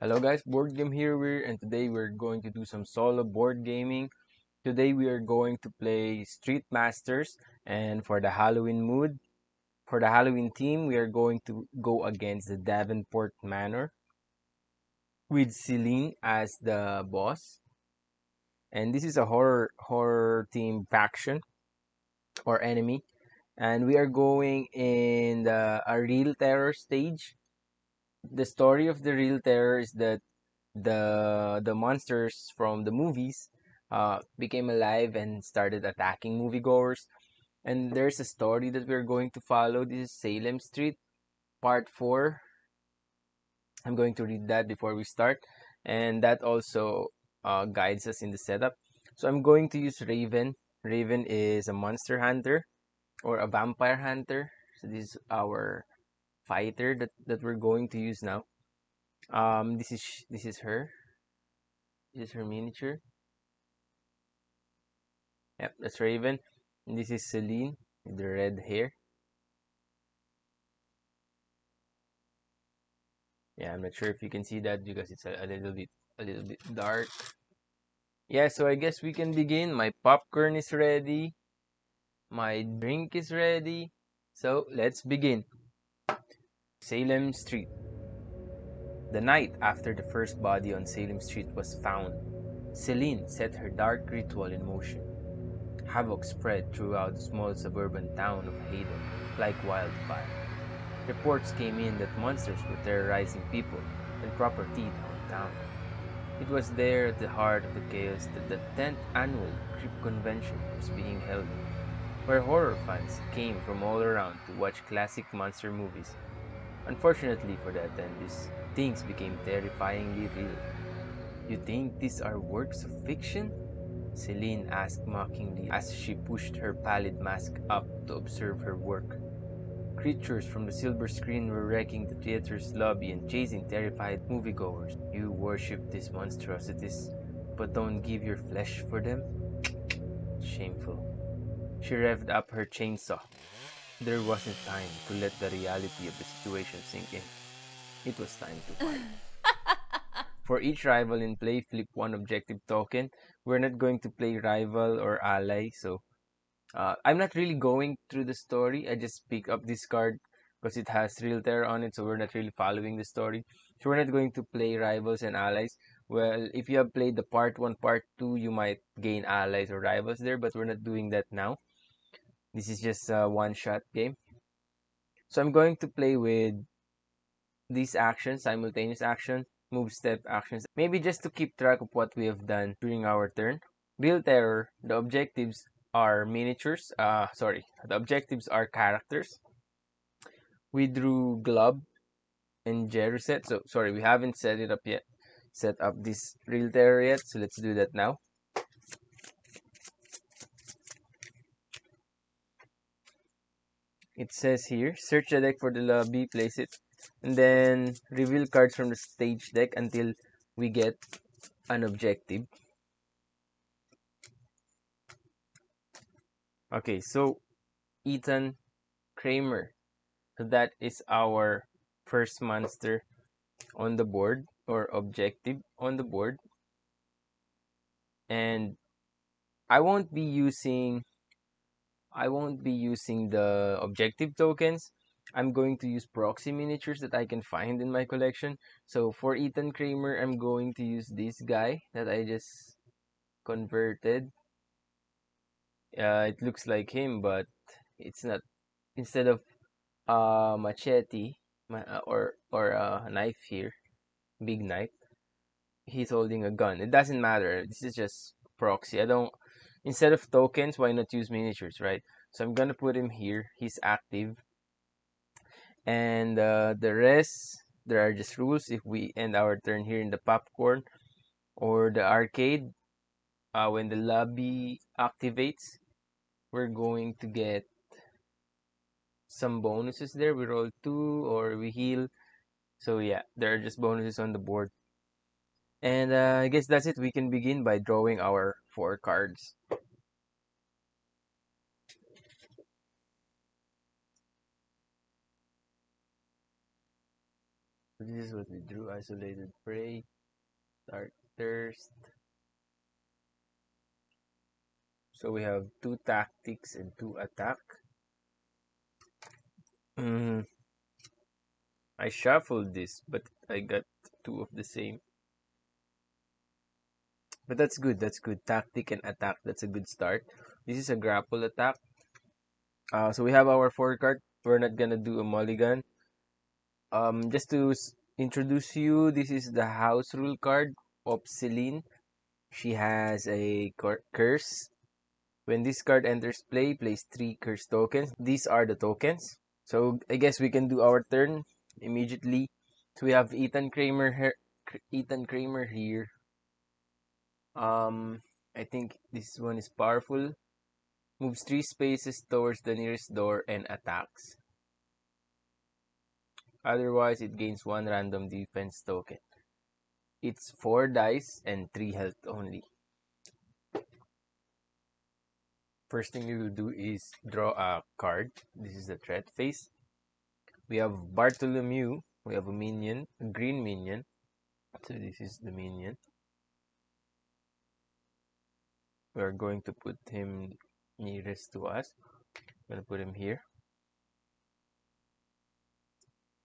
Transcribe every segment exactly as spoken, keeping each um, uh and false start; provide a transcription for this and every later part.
Hello guys, Board Game Hero, and today we're going to do some solo board gaming. Today we are going to play Street Masters, and for the Halloween mood, for the Halloween theme, we are going to go against the Davenport Manor with Celine as the boss. And this is a horror horror themed faction or enemy, and we are going in the a Reel Terror stage. The story of the Reel Terror is that the the monsters from the movies uh, became alive and started attacking moviegoers. And there's a story that we're going to follow. This is Salem Street, Part four. I'm going to read that before we start. And that also uh, guides us in the setup. So I'm going to use Raven. Raven is a monster hunter or a vampire hunter. So this is our fighter that, that we're going to use now. Um, this is this is her. This is her miniature. Yep, that's Raven. And this is Celine with the red hair. Yeah, I'm not sure if you can see that because it's a, a little bit a little bit dark. Yeah, so I guess we can begin. My popcorn is ready. My drink is ready. So let's begin. Salem Street. The night after the first body on Salem Street was found, Celine set her dark ritual in motion. Havoc spread throughout the small suburban town of Hayden like wildfire. Reports came in that monsters were terrorizing people and property downtown. It was there at the heart of the chaos that the tenth annual Creep Convention was being held, where horror fans came from all around to watch classic monster movies. Unfortunately for the attendees, things became terrifyingly real. "You think these are works of fiction?" Celine asked mockingly as she pushed her pallid mask up to observe her work. Creatures from the silver screen were wrecking the theater's lobby and chasing terrified moviegoers. "You worship these monstrosities, but don't give your flesh for them? Shameful." She revved up her chainsaw. There wasn't time to let the reality of the situation sink in. It was time to fight. For each rival in play, flip one objective token. We're not going to play rival or ally, so uh, I'm not really going through the story. I just pick up this card because it has Reel Terror on it, so we're not really following the story. So we're not going to play rivals and allies. Well, if you have played the part one, part two, you might gain allies or rivals there, but we're not doing that now. This is just a one-shot game. So I'm going to play with these actions, simultaneous action, move, step, actions. Maybe just to keep track of what we have done during our turn. Reel Terror, the objectives are miniatures. Uh, sorry, the objectives are characters. We drew Glob and Jeruset. So, sorry, we haven't set it up yet. Set up this Reel Terror yet. So let's do that now. It says here, search the deck for the lobby, place it, and then reveal cards from the stage deck until we get an objective. Okay, so Ethan Kramer. So that is our first monster on the board, or objective on the board. And I won't be using... I won't be using the objective tokens. I'm going to use proxy miniatures that I can find in my collection. So for Ethan Kramer, I'm going to use this guy that I just converted. Uh, it looks like him, but it's not. Instead of a uh, machete or, or a knife here, big knife, he's holding a gun. It doesn't matter. This is just proxy. I don't... Instead of tokens, why not use miniatures, right? So I'm gonna put him here. He's active. And uh, the rest, there are just rules. If we end our turn here in the popcorn or the arcade, uh, when the lobby activates, we're going to get some bonuses there. We roll two or we heal. So yeah, there are just bonuses on the board. And uh, I guess that's it. We can begin by drawing our four cards. This was withdrew isolated prey, dark thirst. So we have two tactics and two attack. Mm. I shuffled this, but I got two of the same. But that's good, that's good. Tactic and attack, that's a good start. This is a grapple attack. Uh, so we have our four card. We're not gonna do a mulligan. Um, just to s introduce you, this is the house rule card of Celine. She has a curse. When this card enters play, place three curse tokens. These are the tokens. So I guess we can do our turn immediately. So we have Ethan Kramer here. Ethan Kramer here. Um, I think this one is powerful. Moves three spaces towards the nearest door and attacks. Otherwise, it gains one random defense token. It's four dice and three health only. First thing we will do is draw a card. This is the threat phase. We have Bartholomew. We have a minion, a green minion. So this is the minion. We are going to put him nearest to us. I'm going to put him here.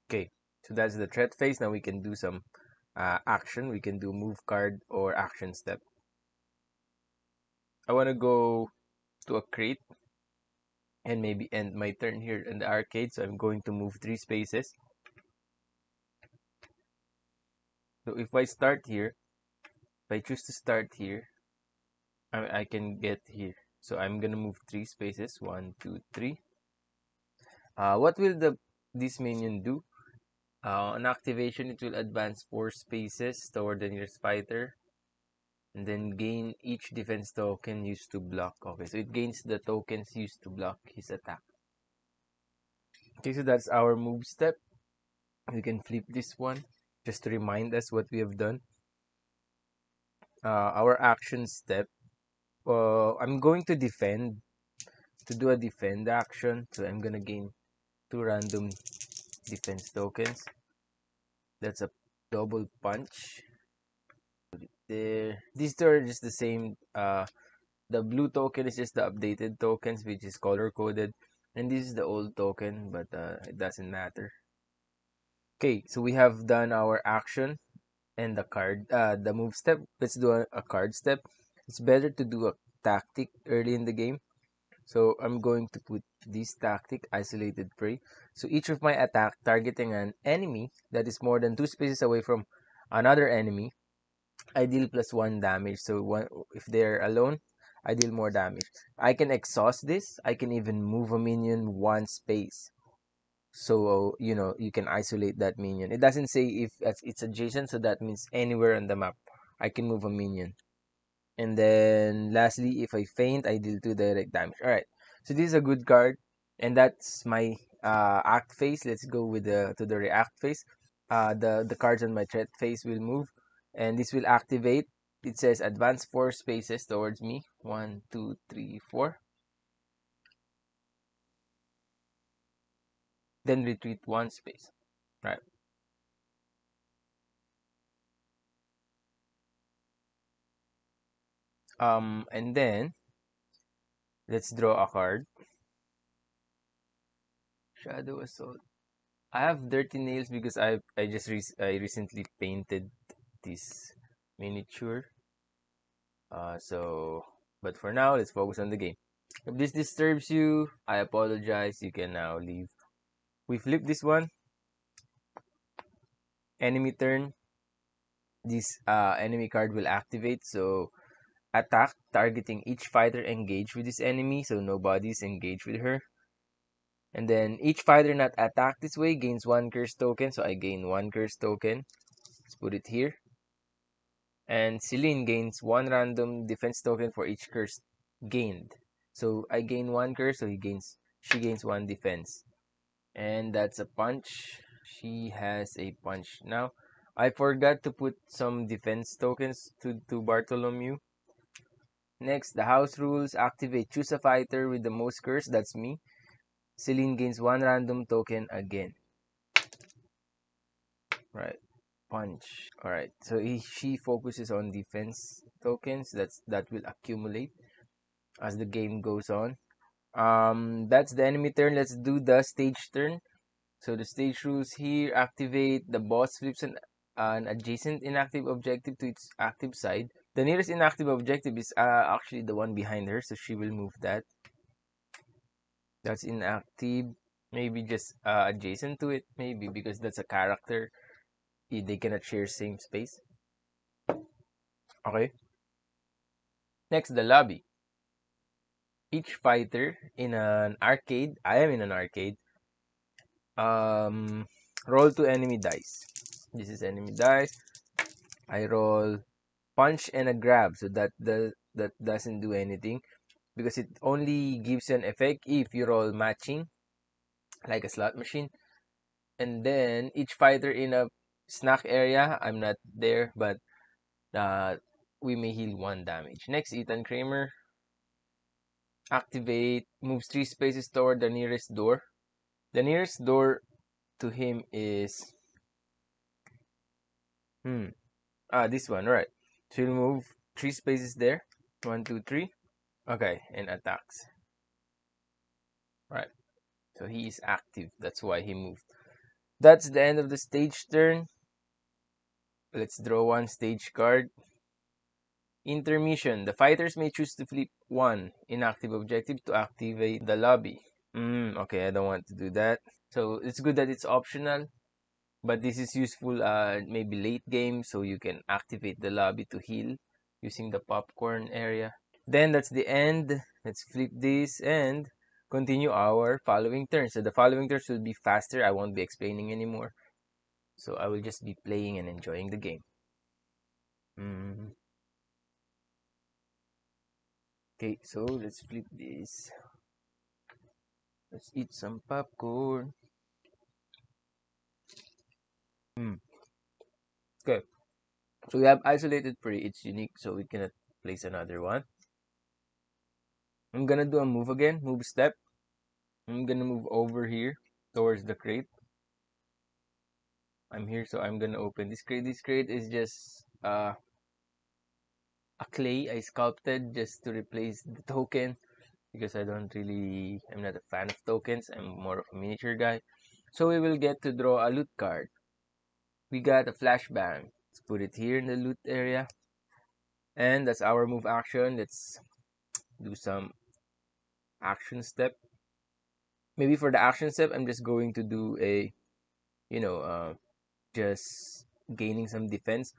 Okay, so that's the threat phase. Now we can do some uh, action. We can do move card or action step. I want to go to a crate and maybe end my turn here in the arcade. So I'm going to move three spaces. So if I start here, if I choose to start here, I, I can get here. So I'm gonna move three spaces. One, two, three. Uh, what will the this minion do? Uh, on activation, it will advance four spaces toward the nearest fighter, and then gain each defense token used to block. Okay, so it gains the tokens used to block his attack. Okay, so that's our move step. We can flip this one, just to remind us what we have done. Uh, our action step. Uh, I'm going to defend, to do a defend action, so I'm gonna gain two random defense tokens. That's a double punch. Put it there. These two are just the same. Uh, the blue token is just the updated tokens, which is color coded, and this is the old token, but uh, it doesn't matter. Okay, so we have done our action and the card, uh, the move step. Let's do a, a card step. It's better to do a tactic early in the game. So I'm going to put this tactic, Isolated Prey. So each of my attack targeting an enemy that is more than two spaces away from another enemy, I deal plus one damage. So one, if they're alone, I deal more damage. I can exhaust this. I can even move a minion one space. So, you know, you can isolate that minion. It doesn't say if it's adjacent, so that means anywhere on the map, I can move a minion. And then lastly, if I faint, I deal two direct damage. Alright, so this is a good card. And that's my uh, act phase. Let's go with the to the react phase. Uh, the, the cards on my threat phase will move. And this will activate. It says advance four spaces towards me. One, two, three, four. Then retreat one space. Right. Um, and then, let's draw a card. Shadow Assault. I have dirty nails because I I just re I recently painted this miniature. Uh, so, but for now, let's focus on the game. If this disturbs you, I apologize. You can now leave. We flip this one. Enemy turn. This uh, enemy card will activate, so... Attack, targeting each fighter engaged with this enemy, so nobody's engaged with her. And then each fighter not attacked this way gains one curse token, so I gain one curse token. Let's put it here. And Celine gains one random defense token for each curse gained. So I gain one curse, so he gains, she gains one defense. And that's a punch. She has a punch. Now, I forgot to put some defense tokens to, to Bartholomew. Next, the house rules, activate, choose a fighter with the most curse, that's me. Celine gains one random token again. Right. Punch. Alright, so he, she focuses on defense tokens that's that will accumulate as the game goes on. Um, that's the enemy turn. Let's do the stage turn. So the stage rules here: activate, the boss flips an, an adjacent inactive objective to its active side. The nearest inactive objective is uh, actually the one behind her, so she will move that. That's inactive. Maybe just uh, adjacent to it, maybe, because that's a character. They cannot share same space. Okay. Next, the lobby. Each fighter in an arcade, I am in an arcade, um, roll two enemy dice. This is enemy dice. I roll punch and a grab, so that the, that doesn't do anything, because it only gives an effect if you roll matching, like a slot machine. And then each fighter in a snack area, I'm not there, but uh, we may heal one damage. Next, Ethan Kramer. Activate, moves three spaces toward the nearest door. The nearest door to him is hmm ah this one, right? So you'll move three spaces there. One, two, three. Okay, and attacks. Right. So he is active. That's why he moved. That's the end of the stage turn. Let's draw one stage card. Intermission. The fighters may choose to flip one inactive objective to activate the lobby. Mm, okay, I don't want to do that. So it's good that it's optional, but this is useful uh, maybe late game, so you can activate the lobby to heal using the popcorn area. Then that's the end. Let's flip this and continue our following turn. So the following turns will be faster. I won't be explaining anymore. So I will just be playing and enjoying the game. Mm-hmm. Okay, so let's flip this. Let's eat some popcorn. Mm. Okay, so we have isolated prey. It's unique, so we cannot place another one. I'm gonna do a move again, move step. I'm gonna move over here towards the crate. I'm here, so I'm gonna open this crate. This crate is just uh, a clay I sculpted just to replace the token, because I don't really, I'm not a fan of tokens. I'm more of a miniature guy. So we will get to draw a loot card. We got a flashbang. Let's put it here in the loot area. And that's our move action. Let's do some action step. Maybe for the action step, I'm just going to do a, you know, uh, just gaining some defense.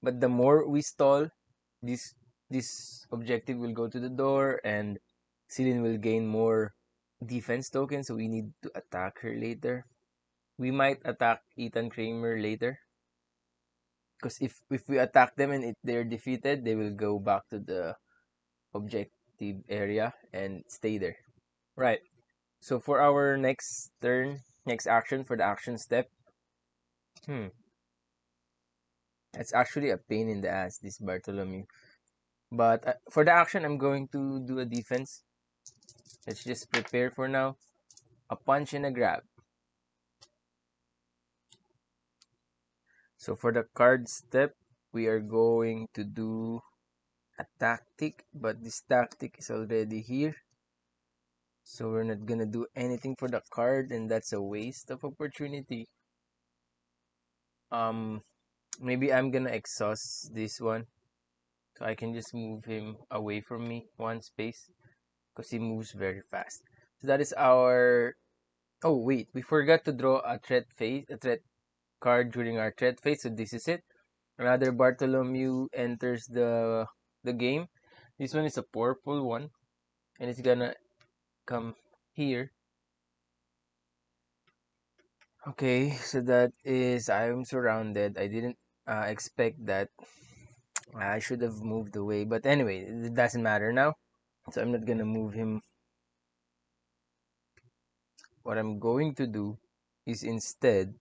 But the more we stall, this this objective will go to the door, and Celine will gain more defense tokens, so we need to attack her later. We might attack Ethan Kramer later, because if, if we attack them and if they're defeated, they will go back to the objective area and stay there. Right, so for our next turn, next action for the action step, hmm that's actually a pain in the ass, this Bartholomew, but uh, for the action I'm going to do a defense. Let's just prepare for now. A punch and a grab. So for the card step, we are going to do a tactic, but this tactic is already here, so we're not gonna do anything for the card, and that's a waste of opportunity. Um maybe I'm gonna exhaust this one, so I can just move him away from me one space, because he moves very fast. So that is our, oh wait, we forgot to draw a threat phase, a threat card during our threat phase. So this is it. Another Bartholomew enters the the game. This one is a purple one, and it's gonna come here. Okay, so that is, I'm surrounded. I didn't uh, expect that. I should have moved away, but anyway, it doesn't matter now, so I'm not gonna move him. What I'm going to do is, instead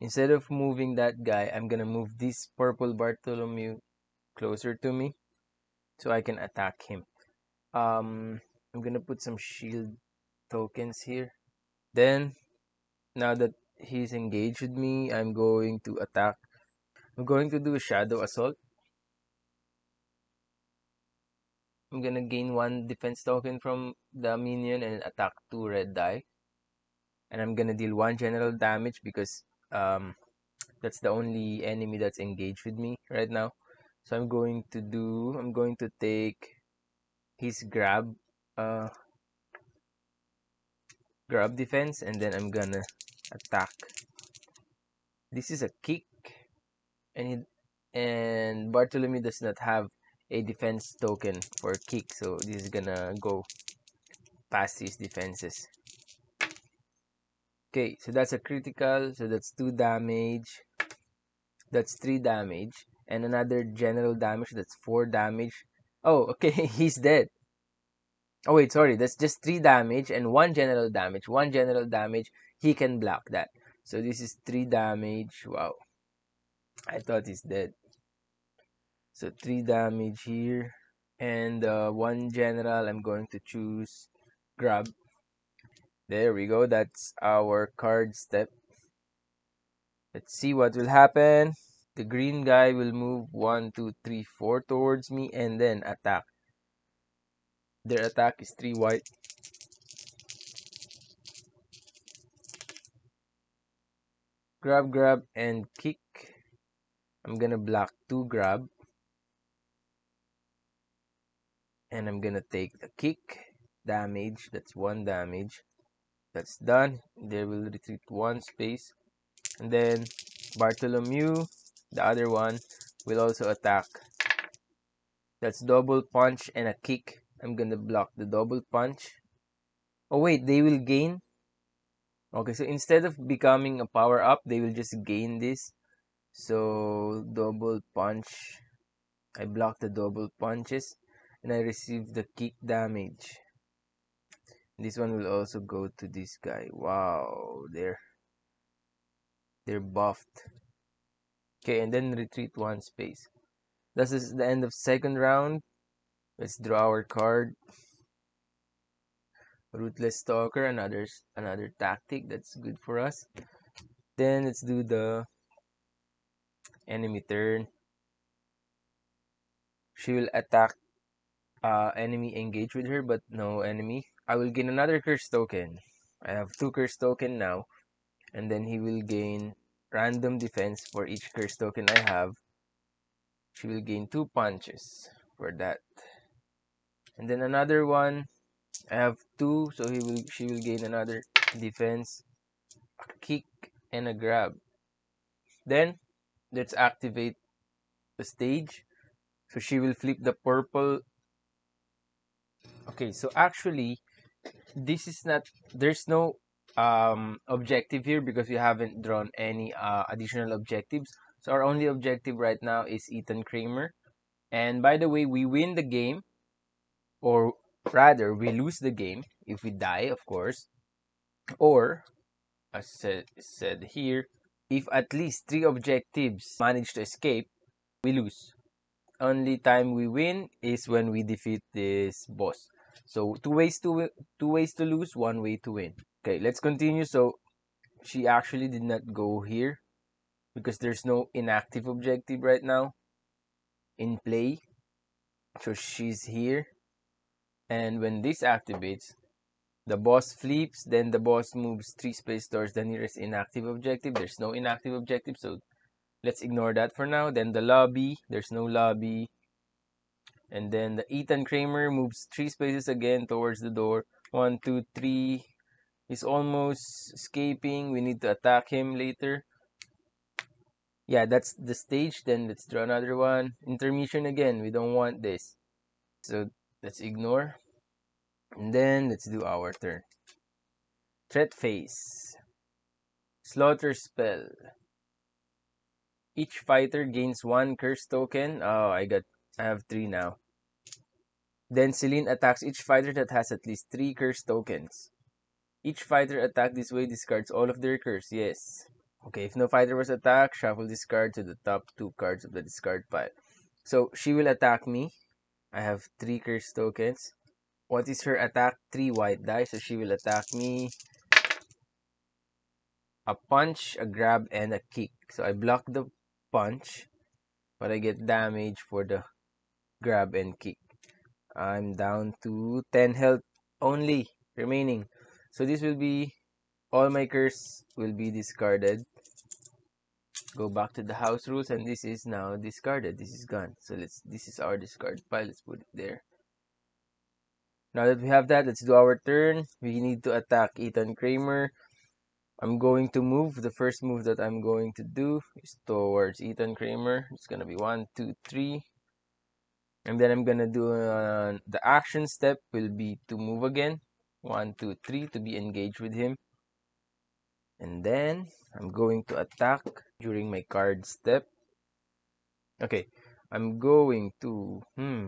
instead of moving that guy, I'm gonna move this purple Bartholomew closer to me, so I can attack him. Um, I'm gonna put some shield tokens here. Then, now that he's engaged with me, I'm going to attack. I'm going to do a shadow assault. I'm gonna gain one defense token from the minion and attack two red die. And I'm gonna deal one general damage because um, that's the only enemy that's engaged with me right now. So I'm going to do, I'm going to take his grab, uh, grab defense, and then I'm gonna attack. This is a kick, and it, and Bartholomew does not have a defense token for kick, so this is gonna go past his defenses. Okay, so that's a critical, so that's two damage, that's three damage, and another general damage, that's four damage. Oh, okay, he's dead. Oh wait, sorry, that's just three damage and one general damage. One general damage, he can block that. So this is three damage. Wow, I thought he's dead. So three damage here, and uh, one general. I'm going to choose grab. There we go. That's our card step. Let's see what will happen. The green guy will move one, two, three, four towards me, and then attack. Their attack is three white. Grab, grab, and kick. I'm gonna block two grab. And I'm gonna take the kick damage. That's one damage. That's done. They will retreat one space. And then Bartholomew, the other one, will also attack. That's double punch and a kick. I'm gonna block the double punch. Oh wait, they will gain. Okay, so instead of becoming a power up, they will just gain this. So double punch, I block the double punches, and I receive the kick damage. This one will also go to this guy. Wow, they're they're buffed. Okay, and then retreat one space. This is the end of second round. Let's draw our card. Ruthless Stalker, another another tactic that's good for us. Then let's do the enemy turn. She will attack uh, enemy engaged with her, but no enemy. I will gain another curse token. I have two curse token now, and then he will gain random defense for each curse token I have. She will gain two punches for that. And then another one, I have two, so he will, she will gain another defense, a kick, and a grab. Then, let's activate the stage. So she will flip the purple. Okay, so actually, this is not, there's no um, objective here because we haven't drawn any uh, additional objectives. So our only objective right now is Ethan Kramer. And by the way, we win the game. Or rather, we lose the game if we die, of course. Or, as said, said here, if at least three objectives manage to escape, we lose. Only time we win is when we defeat this boss. So two ways to two ways to lose, one way to win. Okay, let's continue. So she actually did not go here because there's no inactive objective right now in play. So she's here. And when this activates, the boss flips, then the boss moves three space towards the nearest inactive objective. There's no inactive objective, so let's ignore that for now. Then the lobby, there's no lobby. And then the Ethan Kramer moves three spaces again towards the door. One, two, three. He's almost escaping. We need to attack him later. Yeah, that's the stage. Then let's draw another one. Intermission again. We don't want this. So let's ignore, and then let's do our turn. Threat phase. Slaughter spell. Each fighter gains one curse token. Oh, I got, I have three now. Then Celine attacks each fighter that has at least three curse tokens. Each fighter attacked this way discards all of their curse. Yes. Okay, if no fighter was attacked, shuffle discard to the top two cards of the discard pile. So she will attack me. I have three curse tokens. What is her attack? Three white die. So she will attack me. a punch, a grab, and a kick. So I block the punch, but I get damage for the grab and kick. I'm down to ten health only remaining. So this will be, all my curse will be discarded. Go back to the house rules, and this is now discarded. This is gone. So let's, this is our discard pile. Let's put it there. Now that we have that, let's do our turn. We need to attack Ethan Kramer. I'm going to move. The first move that I'm going to do is towards Ethan Kramer. It's gonna be one, two, three, and then I'm gonna do uh, the action step will be to move again. One, two, three to be engaged with him, and then I'm going to attack during my card step. Okay, I'm going to hmm.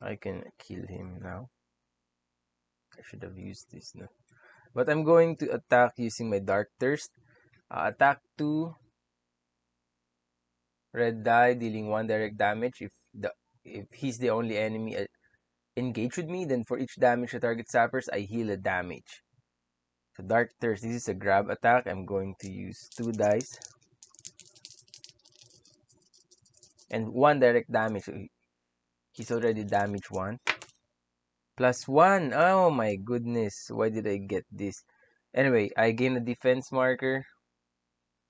I can kill him now. I should have used this now. But I'm going to attack using my Dark Thirst. Uh, attack two red die, dealing one direct damage. If the if he's the only enemy uh, engaged with me, then for each damage the target suffers, I heal a damage. So Dark Thirst. This is a grab attack. I'm going to use two dice and one direct damage. So he's already damaged one. Plus one. Oh my goodness. Why did I get this? Anyway, I gain a defense marker.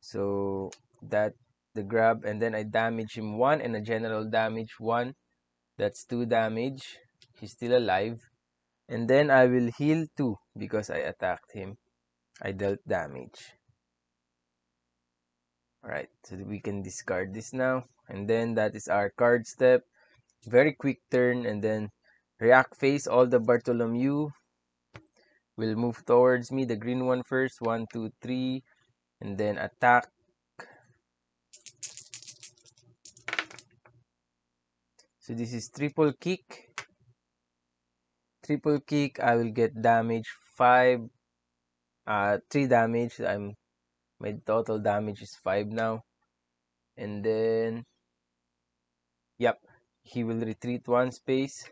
So that the grab, and then I damage him one and a general damage one. That's two damage. He's still alive. And then I will heal two because I attacked him. I dealt damage. Alright, so we can discard this now. And then that is our card step. Very quick turn, and then react phase, all the Bartholomew will move towards me. The green one first. One, two, three. And then attack. So this is triple kick. Triple kick, I will get damage five. Uh, three damage. I'm my total damage is five now. And then, yep, he will retreat one space.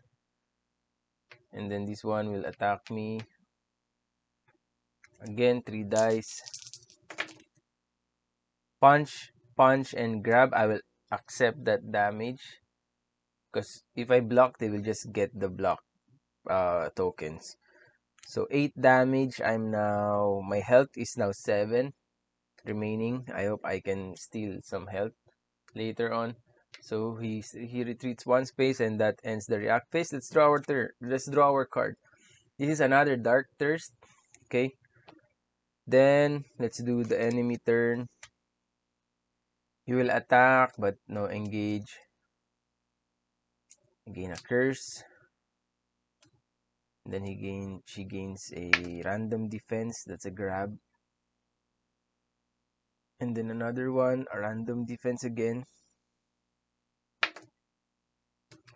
And then this one will attack me. Again, three dice. Punch, punch, and grab. I will accept that damage. Because if I block, they will just get the block uh, tokens. So, eight damage. I'm now... My health is now seven remaining. I hope I can steal some health later on. So he he retreats one space, and that ends the react phase. Let's draw our turn. Let's draw our card. This is another Dark Thirst. Okay. Then let's do the enemy turn. He will attack, but no engage. Gain a curse. Then he gain she gains a random defense. That's a grab. And then another one, a random defense again.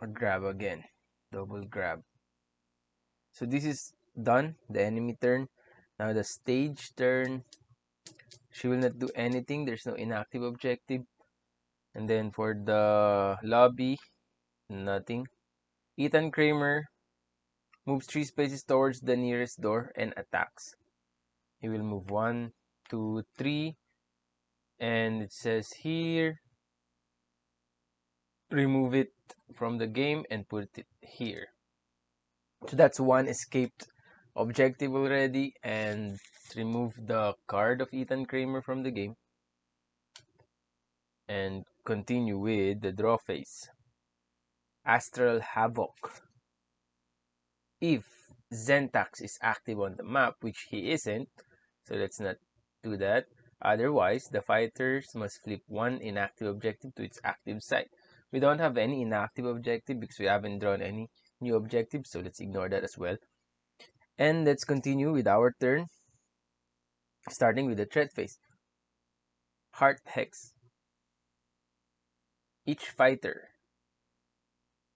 Or grab again, double grab. So this is done, the enemy turn. Now the stage turn, she will not do anything. There's no inactive objective. And then for the lobby, nothing. Ethan Kramer moves three spaces towards the nearest door and attacks. He will move one, two, three, and it says here, remove it from the game and put it here. So that's one escaped objective already, and remove the card of Ethan Kramer from the game and continue with the draw phase. Astral Havoc. If Zentax is active on the map, which he isn't, so let's not do that. Otherwise, the fighters must flip one inactive objective to its active side. We don't have any inactive objective because we haven't drawn any new objectives, so let's ignore that as well. And let's continue with our turn, starting with the threat phase. Heart Hex. Each fighter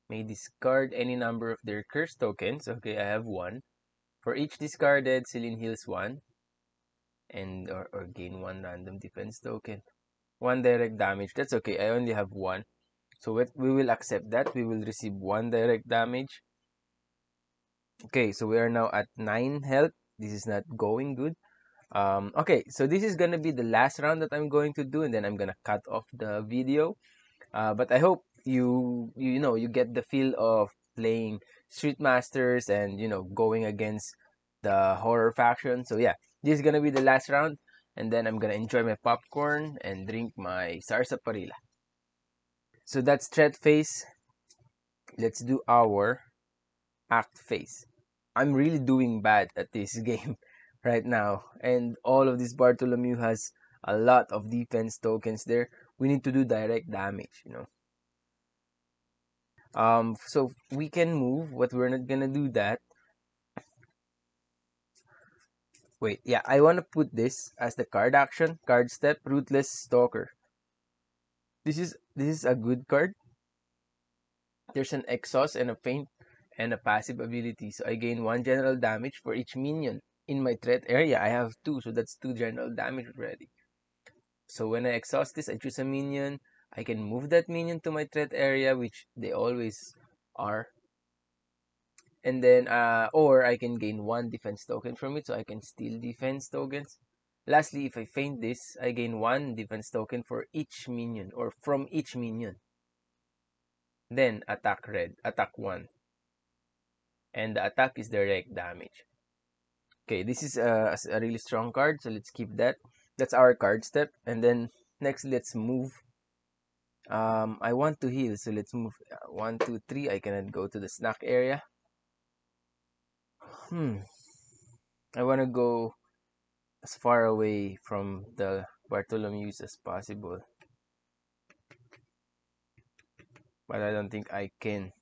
may discard any number of their curse tokens. Okay, I have one. For each discarded, Celine heals one, and or, or gain one random defense token. One direct damage. That's okay. I only have one. So we will accept that. We will receive one direct damage. Okay, so we are now at nine health. This is not going good. Um, okay, so this is gonna be the last round that I'm going to do, and then I'm gonna cut off the video. Uh, but I hope you, you know, you get the feel of playing Street Masters and, you know, going against the horror faction. So yeah, this is gonna be the last round, and then I'm gonna enjoy my popcorn and drink my Sarsaparilla. So that's threat phase. Let's do our act phase. I'm really doing bad at this game right now, and all of this Bartholomew has a lot of defense tokens there. We need to do direct damage, you know. Um, so we can move, but we're not gonna do that. Wait, yeah, I wanna put this as the card action, card step, Ruthless Stalker. This is this is a good card. There's an exhaust and a feint and a passive ability. So I gain one general damage for each minion in my threat area. I have two, so that's two general damage already. So when I exhaust this, I choose a minion. I can move that minion to my threat area, which they always are. And then, uh, or I can gain one defense token from it, so I can steal defense tokens. Lastly, if I feint this, I gain one defense token for each minion, or from each minion. Then, attack red, attack one. And the attack is direct damage. Okay, this is a, a really strong card, so let's keep that. That's our card step. And then, next, let's move. Um, I want to heal, so let's move one, two, three. I cannot go to the snack area. Hmm. I want to go as far away from the Bartholomew's as possible. But I don't think I can.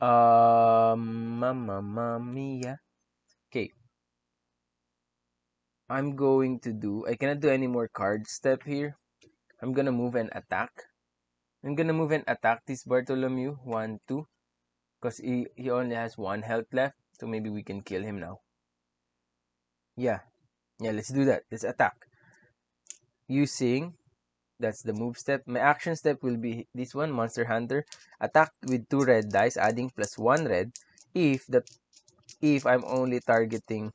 Um, Mamma Mia. Okay. I'm going to do... I cannot do any more card step here. I'm gonna move and attack. I'm gonna move and attack this Bartholomew. One, two. Because he, he only has one health left. So maybe we can kill him now. Yeah. Yeah, let's do that. Let's attack. Using... That's the move step. My action step will be this one, Monster Hunter. Attack with two red dice, adding plus one red. If the if I'm only targeting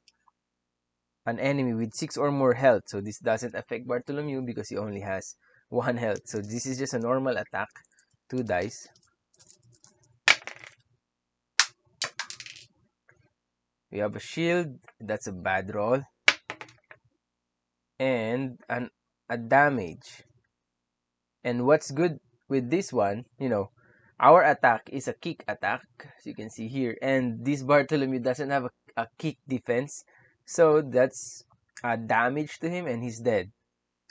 an enemy with six or more health, so this doesn't affect Bartholomew because he only has one health. So this is just a normal attack, two dice. We have a shield. That's a bad roll, and an a damage. And what's good with this one, you know, our attack is a kick attack, as you can see here. And this Bartholomew doesn't have a, a kick defense. So that's a damage to him and he's dead.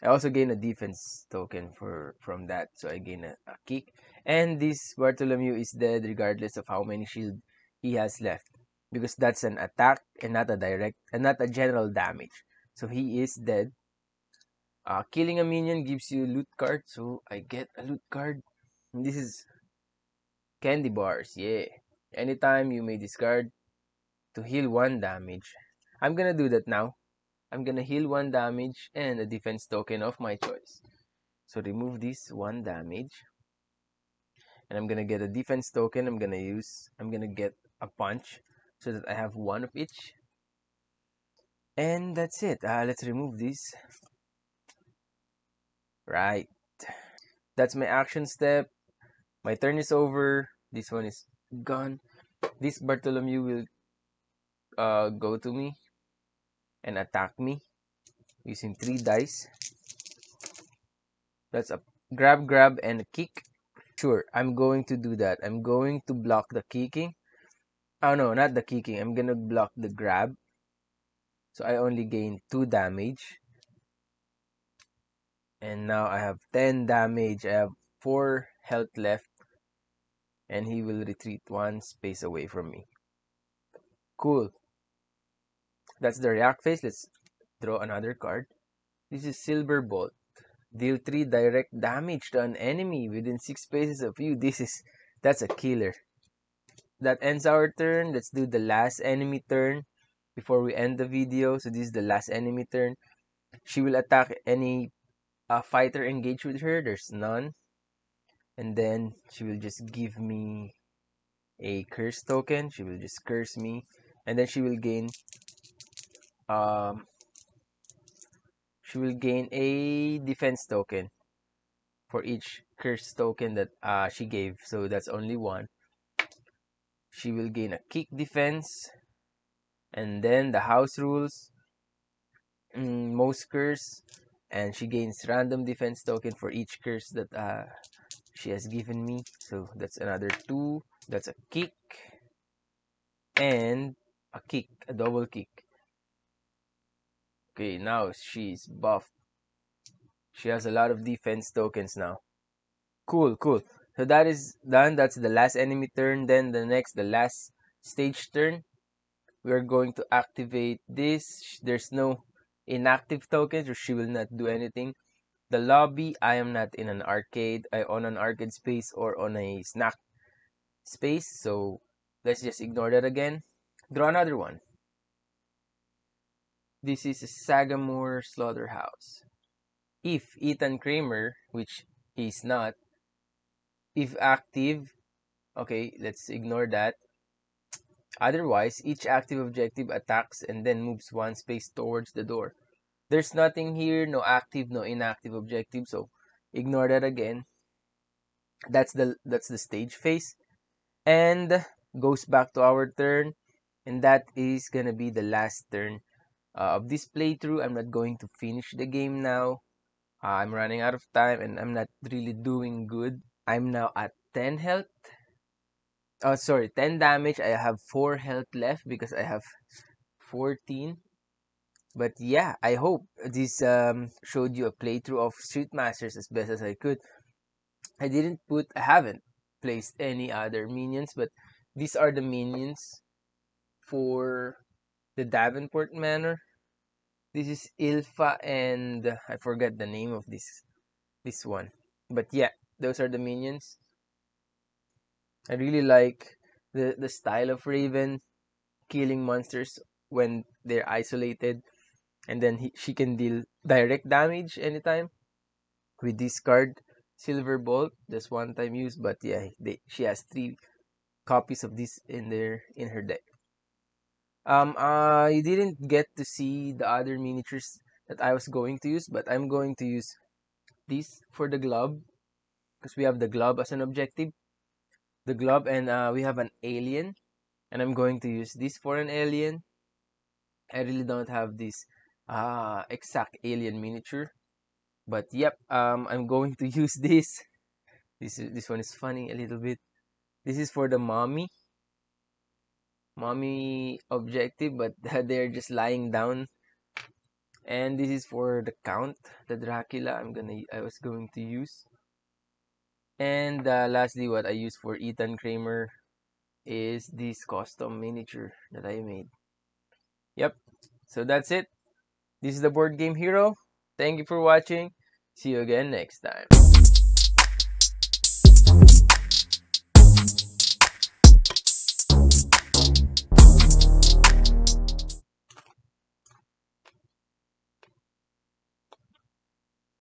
I also gain a defense token for from that. So I gain a, a kick. And this Bartholomew is dead regardless of how many shield he has left. Because that's an attack and not a direct and not a general damage. So he is dead. Uh, killing a minion gives you loot card, so I get a loot card. And this is candy bars, yeah. Anytime you may discard to heal one damage. I'm gonna do that now. I'm gonna heal one damage and a defense token of my choice. So remove this one damage. And I'm gonna get a defense token. I'm gonna use, I'm gonna get a punch so that I have one of each. And that's it. Uh, let's remove this. Right, that's my action step. My turn is over. This one is gone. This Bartholomew will uh, go to me and attack me using three dice. That's a grab, grab, and a kick. Sure, I'm going to do that. I'm going to block the kicking. Oh no, not the kicking. I'm gonna block the grab. So I only gain two damage. And now I have ten damage. I have four health left. And he will retreat one space away from me. Cool. That's the react phase. Let's draw another card. This is Silver Bolt. Deal three direct damage to an enemy within six spaces of you. This is... That's a killer. That ends our turn. Let's do the last enemy turn before we end the video. So this is the last enemy turn. She will attack any... Uh, fighter engage with her. There's none, and then she will just give me a curse token. She will just curse me, and then she will gain Um, she will gain a defense token for each curse token that uh, she gave. So that's only one. She will gain a kick defense. And then the house rules. Mm, most curse. And she gains random defense token for each curse that uh, she has given me. So that's another two. That's a kick. And a kick. A double kick. Okay, now she's buffed. She has a lot of defense tokens now. Cool, cool. So that is done. That's the last enemy turn. Then the next, the last stage turn, we are going to activate this. There's no inactive tokens, or she will not do anything. The lobby, I am not in an arcade, I on an arcade space or on a snack space. So let's just ignore that again. Draw another one. This is a Sagamore Slaughterhouse. If Ethan Kramer, which he's not, if active, okay, let's ignore that. Otherwise, each active objective attacks and then moves one space towards the door. There's nothing here, no active, no inactive objective, so ignore that again. That's the that's the stage phase, and goes back to our turn, and that is gonna be the last turn uh, of this playthrough. I'm not going to finish the game now. Uh, I'm running out of time, and I'm not really doing good. I'm now at ten health. Oh, sorry, ten damage. I have four health left because I have fourteen. But yeah, I hope this um, showed you a playthrough of Street Masters as best as I could. I didn't put, I haven't placed any other minions, but these are the minions for the Davenport Manor. This is Ilfa, and I forgot the name of this this one. But yeah, those are the minions. I really like the, the style of Raven killing monsters when they're isolated, and then he, she can deal direct damage anytime with this card, Silver Bolt, just one time use. But yeah, they, she has three copies of this in their in her deck. Um, I didn't get to see the other miniatures that I was going to use, but I'm going to use these for the Glob because we have the Glob as an objective. The Glob, and uh, we have an alien, and I'm going to use this for an alien. I really don't have this uh, exact alien miniature, but yep, um, I'm going to use this. This this one is funny a little bit. This is for the mommy, mommy objective, but they're just lying down. And this is for the Count, the Dracula. I'm gonna I was going to use. And uh, lastly, what I use for Ethan Kramer is this custom miniature that I made. Yep, so that's it. This is the Board Game Hero. Thank you for watching. See you again next time.